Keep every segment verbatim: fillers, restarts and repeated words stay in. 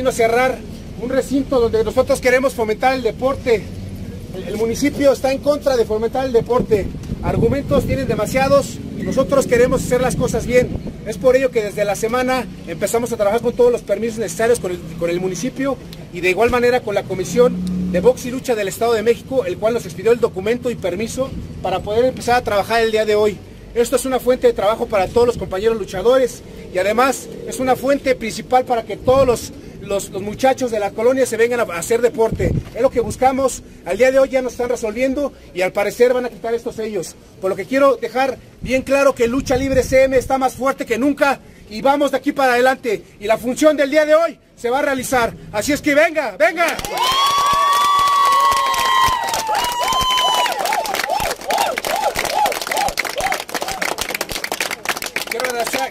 vino a cerrar un recinto donde nosotros queremos fomentar el deporte. El, el municipio está en contra de fomentar el deporte. Argumentos tienen demasiados y nosotros queremos hacer las cosas bien. Es por ello que desde la semana empezamos a trabajar con todos los permisos necesarios con el, con el municipio y de igual manera con la Comisión de Box y Lucha del Estado de México, el cual nos expidió el documento y permiso para poder empezar a trabajar el día de hoy. Esto es una fuente de trabajo para todos los compañeros luchadores y además es una fuente principal para que todos los Los, los muchachos de la colonia se vengan a hacer deporte. Es lo que buscamos. Al día de hoy ya nos están resolviendo y al parecer van a quitar estos sellos. Por lo que quiero dejar bien claro que Lucha Libre C M está más fuerte que nunca y vamos de aquí para adelante. Y la función del día de hoy se va a realizar. Así es que venga, venga. Quiero agradecer.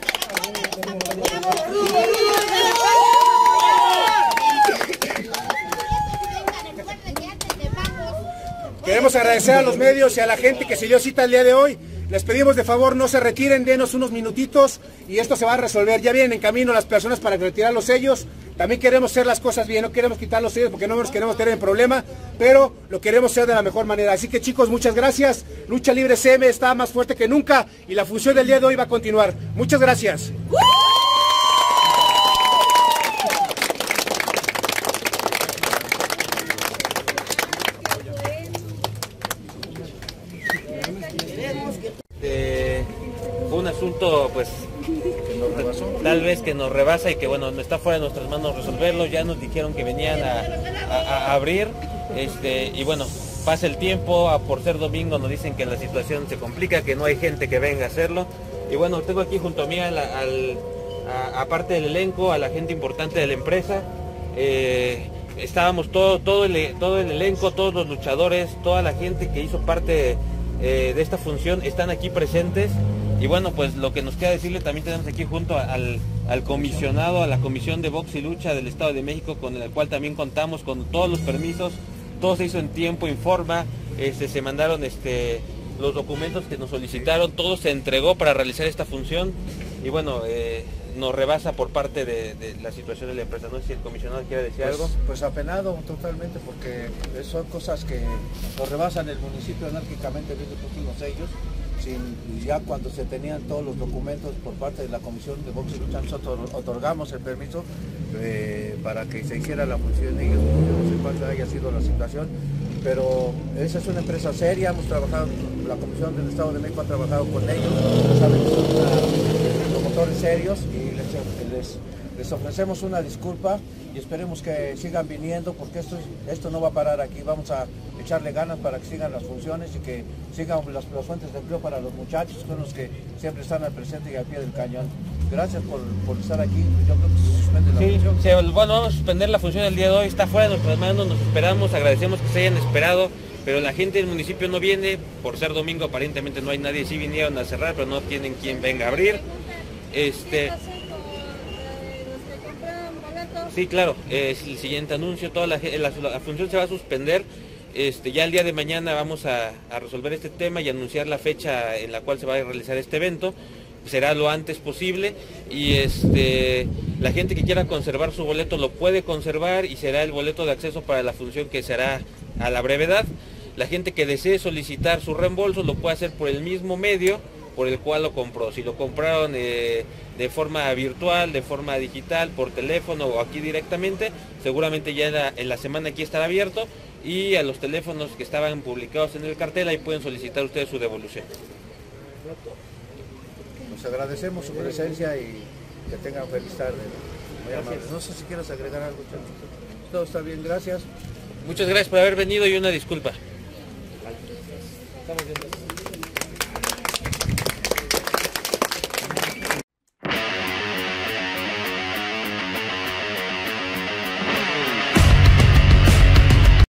Queremos agradecer a los medios y a la gente que se dio cita el día de hoy. Les pedimos de favor no se retiren, denos unos minutitos y esto se va a resolver. Ya vienen en camino las personas para retirar los sellos. También queremos hacer las cosas bien, no queremos quitar los sellos porque no nos queremos tener en problema, pero lo queremos hacer de la mejor manera. Así que chicos, muchas gracias. Lucha Libre C M está más fuerte que nunca y la función del día de hoy va a continuar. Muchas gracias. Eh, un asunto pues que nos rebasó. Tal vez que nos rebasa y que bueno, no está fuera de nuestras manos resolverlo. Ya nos dijeron que venían a, a, a abrir este, y bueno, pasa el tiempo, a por ser domingo nos dicen que la situación se complica, que no hay gente que venga a hacerlo y bueno, tengo aquí junto a mí a la, al, a, aparte del elenco, a la gente importante de la empresa. eh, estábamos todo, todo, el, todo el elenco, todos los luchadores, toda la gente que hizo parte de Eh, de esta función están aquí presentes y bueno, pues lo que nos queda decirle, también tenemos aquí junto al, al comisionado, a la Comisión de Box y Lucha del Estado de México, con el cual también contamos con todos los permisos, todo se hizo en tiempo, en forma, este, se mandaron este, los documentos que nos solicitaron, todo se entregó para realizar esta función y bueno, eh, nos rebasa por parte de, de la situación de la empresa. No sé si el comisionado quiere decir pues, algo. Pues apenado totalmente porque son cosas que nos rebasan el municipio anárquicamente, viendo los sellos, sin, ya cuando se tenían todos los documentos por parte de la Comisión de Box y Lucha, nosotros otorgamos el permiso eh, para que se hiciera la función de ellos. No sé cuál haya sido la situación, pero esa es una empresa seria, hemos trabajado, la Comisión del Estado de México ha trabajado con ellos, saben que son promotores serios y les, les, les ofrecemos una disculpa y esperemos que sigan viniendo porque esto, esto no va a parar aquí, vamos a echarle ganas para que sigan las funciones y que sigan las, las fuentes de empleo para los muchachos, con los que siempre están al presente y al pie del cañón. Gracias por, por estar aquí. Yo creo que se suspende la sí, función. Sí, bueno, vamos a suspender la función del día de hoy, está fuera de nuestras manos, nos esperamos, agradecemos que se hayan esperado, pero la gente del municipio no viene, por ser domingo aparentemente no hay nadie, sí vinieron a cerrar, pero no tienen quien venga a abrir. Este... Sí, claro, es el siguiente anuncio, toda la, la, la función se va a suspender. Este, ya el día de mañana vamos a, a resolver este tema y anunciar la fecha en la cual se va a realizar este evento. Será lo antes posible y este, la gente que quiera conservar su boleto lo puede conservar y será el boleto de acceso para la función que será a la brevedad. La gente que desee solicitar su reembolso lo puede hacer por el mismo medio por el cual lo compró. Si lo compraron eh, de forma virtual, de forma digital, por teléfono o aquí directamente, seguramente ya en la, en la semana aquí estará abierto. Y a los teléfonos que estaban publicados en el cartel, ahí pueden solicitar ustedes su devolución. Nos agradecemos su presencia y que tengan feliz tarde. No sé si quieres agregar algo, Chavo. Todo está bien, gracias. Muchas gracias por haber venido y una disculpa. Estamos bien.